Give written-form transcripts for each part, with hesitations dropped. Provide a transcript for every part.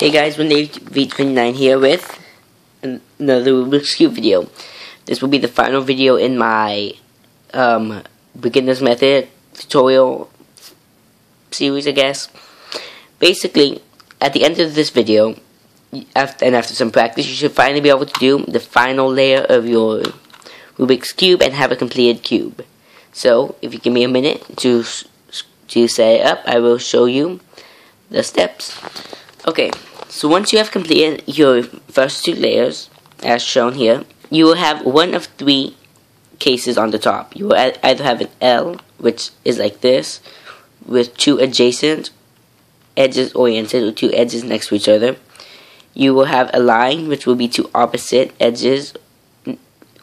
Hey guys, Renee V29 here with another Rubik's Cube video. This will be the final video in my beginner's method tutorial series, I guess. Basically, at the end of this video, after some practice, you should finally be able to do the final layer of your Rubik's Cube and have a completed cube. So, if you give me a minute to set it up, I will show you the steps. Okay, so once you have completed your first two layers, as shown here, you will have one of three cases on the top. You will either have an L, which is like this, with two adjacent edges oriented, or two edges next to each other. You will have a line, which will be two opposite edges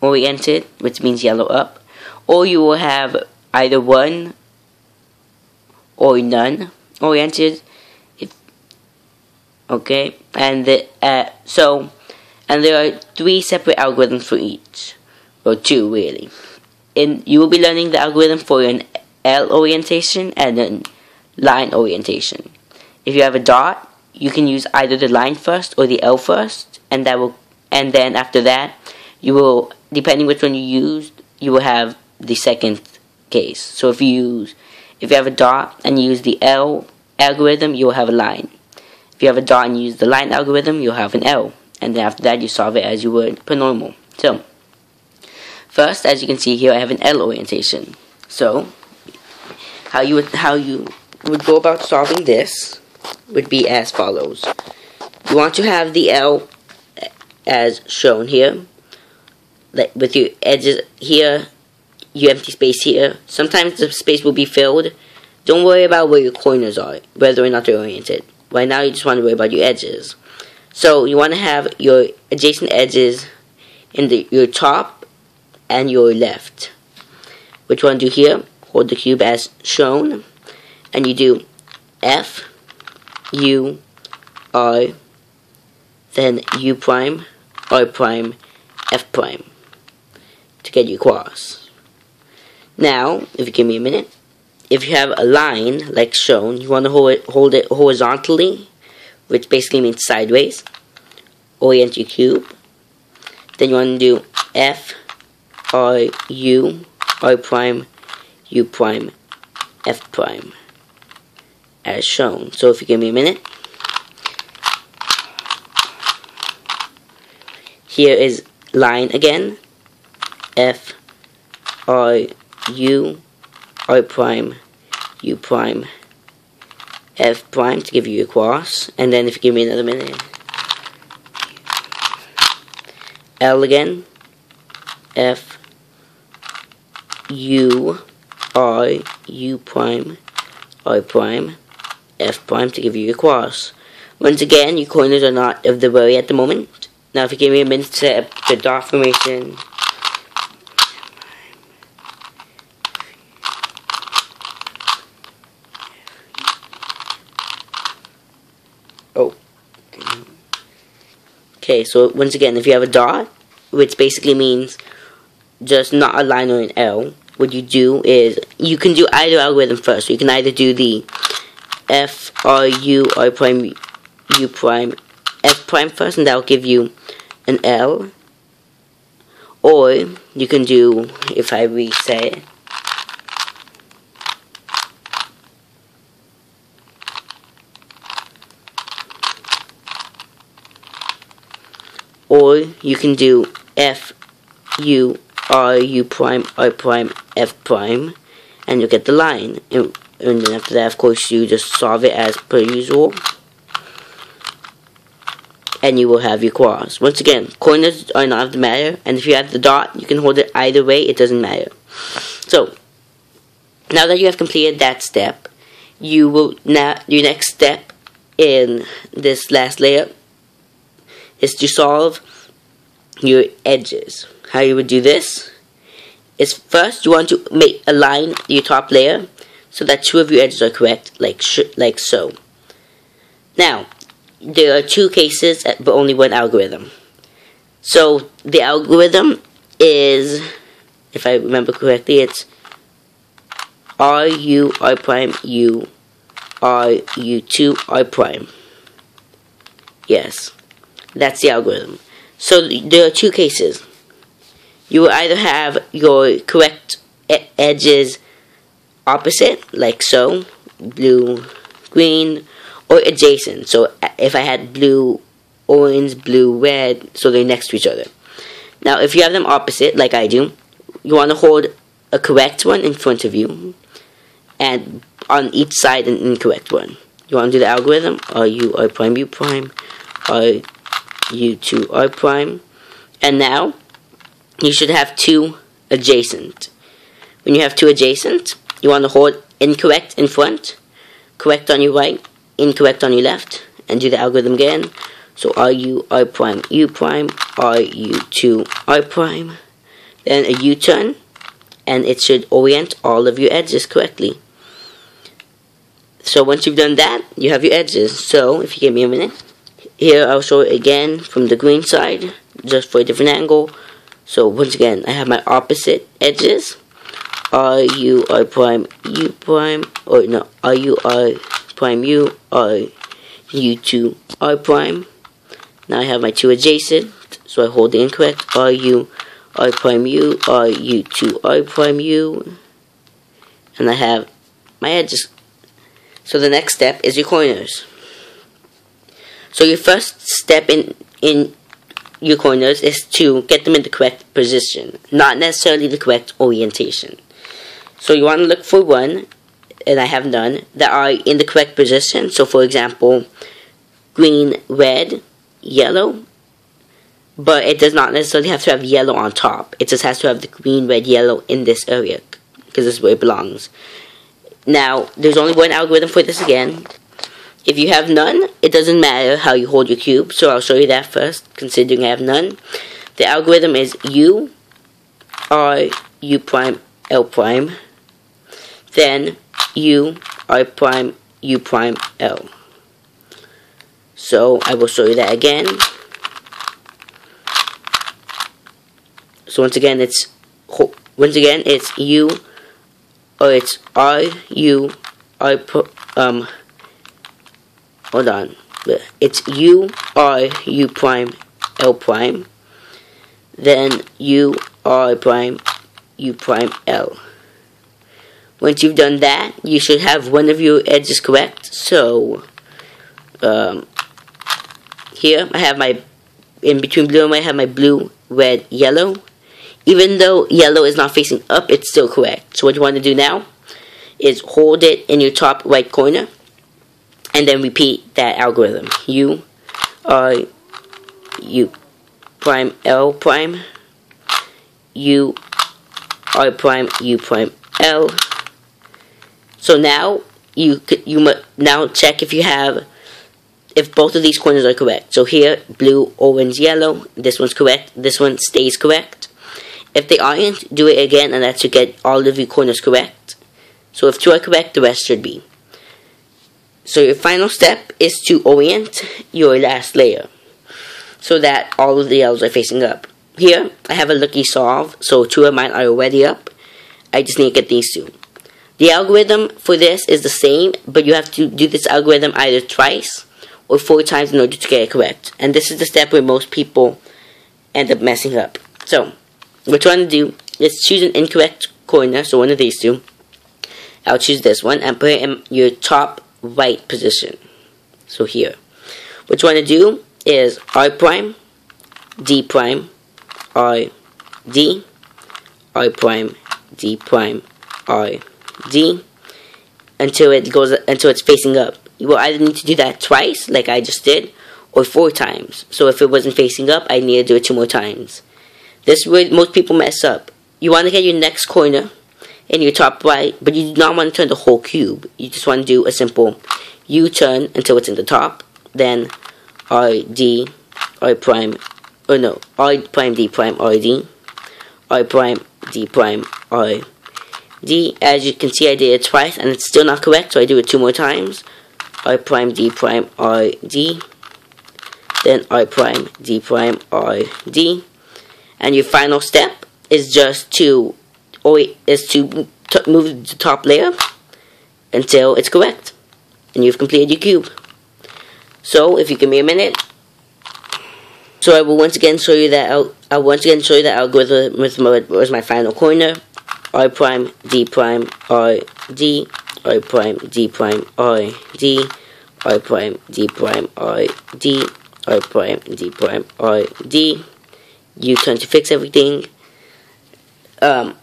oriented, which means yellow up. Or you will have either one or none oriented. Okay, and there are three separate algorithms for each, or two really. And you will be learning the algorithm for an L orientation and a line orientation. If you have a dot, you can use either the line first or the L first, and then after that, you will, depending which one you use, you will have the second case. So if you have a dot and you use the L algorithm, you will have a line. If you have a dot and you use the line algorithm, you'll have an L. And then after that, you solve it as you would per normal. So, first, as you can see here, I have an L orientation. So, how you would go about solving this would be as follows. You want to have the L as shown here, with your edges here, your empty space here. Sometimes the space will be filled. Don't worry about where your corners are, whether or not they're oriented. Right now, you just want to worry about your edges. So, you want to have your adjacent edges in your top and your left. What you want to do here, hold the cube as shown, and you do F, U, R, then U prime, R prime, F prime, to get you across. Now, if you give me a minute, if you have a line, like shown, you want to hold it horizontally, which basically means sideways. Orient your cube. Then you want to do F, R, U, R prime, U prime, F prime, as shown. So if you give me a minute. Here is line again. F, R, U, R prime, U prime, F prime to give you a cross, and then if you give me another minute, L again, F, U, R, U prime, R prime, F prime to give you a cross. Once again, your corners are not of the worry at the moment. Now if you give me a minute to set up the dot formation, okay, so once again, if you have a dot, which basically means just not a line or an L, what you do is, you can do either algorithm first. You can either do the F, R, U, R prime, U prime, F prime first, and that will give you an L. Or, you can do, if I reset it, or you can do F, U, R, U prime, F prime, and you'll get the line. And then after that, of course, you just solve it as per usual. And you will have your cross. Once again, corners are not of the matter, and if you have the dot, you can hold it either way, it doesn't matter. So, now that you have completed that step, you will now, your next step in this last layer is to solve your edges. How you would do this is first you want to make a line your top layer so that two of your edges are correct, like so. Now, there are two cases but only one algorithm. So the algorithm is, if I remember correctly, it's R, U, R prime, U, R, U2, R prime. Yes, that's the algorithm. So there are two cases. You will either have your correct edges opposite, like so, blue, green, or adjacent. So if I had blue, orange, blue, red, so they're next to each other. Now if you have them opposite, like I do, you want to hold a correct one in front of you, and on each side an incorrect one. You want to do the algorithm, RU prime U prime, RU2 R prime, and now you should have two adjacent. When you have two adjacent, you want to hold incorrect in front, correct on your right, incorrect on your left, and do the algorithm again. So RU R prime U prime, RU2 R prime, then a U-turn, and it should orient all of your edges correctly. So once you've done that, you have your edges. So if you give me a minute, here I'll show it again from the green side, just for a different angle. So once again, I have my opposite edges, RU R prime U prime, or no, RU R prime U, RU2 R prime. Now I have my two adjacent, so I hold the incorrect, RU R prime U, RU2 R prime U, and I have my edges. So the next step is your corners. So your first step in your corners is to get them in the correct position, not necessarily the correct orientation. So you want to look for one, and I have none, that are in the correct position. So for example, green, red, yellow, but it does not necessarily have to have yellow on top. It just has to have the green, red, yellow in this area, because this is where it belongs. Now, there's only one algorithm for this again. If you have none, it doesn't matter how you hold your cube, so I'll show you that first, considering I have none. The algorithm is U, R, U prime, L prime, then U, R prime, U prime, L. So, I will show you that again. So once again it's U, or it's R U R hold on, it's U R U prime L prime, then U R prime U prime L. Once you've done that, you should have one of your edges correct. So here I have my, in between blue and red, I have my blue, red, yellow. Even though yellow is not facing up, it's still correct. So what you want to do now is hold it in your top right corner, and then repeat that algorithm. U, R, U prime, L prime, U, R prime, U prime, L. So now you check if you have, if both of these corners are correct. So here, blue, orange, yellow, this one's correct, this one stays correct. If they aren't, do it again, and that should get all of your corners correct. So if two are correct, the rest should be. So your final step is to orient your last layer, so that all of the L's are facing up. Here, I have a lucky solve, so two of mine are already up. I just need to get these two. The algorithm for this is the same, but you have to do this algorithm either twice or 4 times in order to get it correct. And this is the step where most people end up messing up. So what you want to do is choose an incorrect corner, so one of these two. I'll choose this one and put it in your top right position. So here. What you want to do is R prime, D prime, R, D, R prime, D prime, R, D, until it's facing up. You will either need to do that twice, like I just did, or 4 times. So if it wasn't facing up, I need to do it 2 more times. This is where most people mess up. You want to get your next corner in your top right, but you do not want to turn the whole cube. You just want to do a simple U-turn until it's in the top, then RD, R prime, or no, R prime, D prime, RD, R prime, D prime, RD. As you can see, I did it twice, and it's still not correct, so I do it 2 more times. R prime, D prime, R, D, then R prime, D prime, R, D, and your final step is just to move the top layer until it's correct, and you've completed your cube. So if you give me a minute, So I will once again show you that I'll once again show you the algorithm with my final corner. R prime, D prime, R, D, R prime, D prime, R, D, R prime, D prime, R, D, R prime, D prime, R, D. U-turn to fix everything. The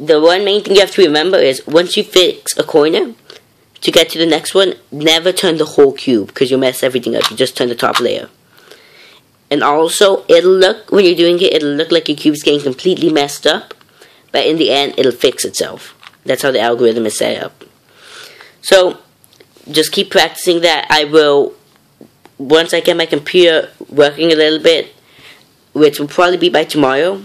one main thing you have to remember is once you fix a corner, to get to the next one, never turn the whole cube because you'll mess everything up. You just turn the top layer. And also, it'll look, when you're doing it, it'll look like your cube's getting completely messed up, but in the end, it'll fix itself. That's how the algorithm is set up. So, just keep practicing that. I will, once I get my computer working a little bit, which will probably be by tomorrow,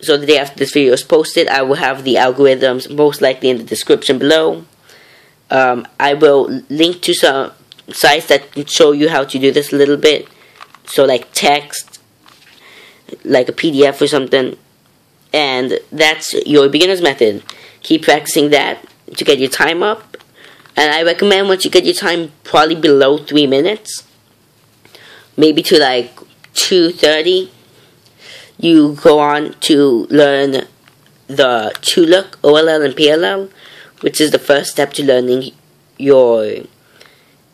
so the day after this video is posted, I will have the algorithms most likely in the description below. I will link to some sites that can show you how to do this a little bit. So like text, like a PDF or something. And that's your beginner's method. Keep practicing that to get your time up. And I recommend once you get your time probably below 3 minutes, maybe to like 2:30, you go on to learn the 2-look, OLL and PLL, which is the first step to learning your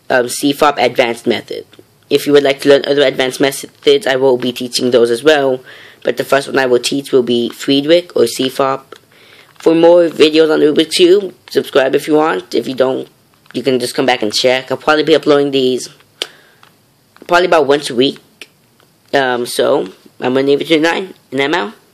CFOP advanced method. If you would like to learn other advanced methods, I will be teaching those as well. But the first one I will teach will be Fridrich or CFOP. For more videos on Rubik's Cube, subscribe if you want. If you don't, you can just come back and check. I'll probably be uploading these probably about once a week. So, I'm Renee V29, and I'm out.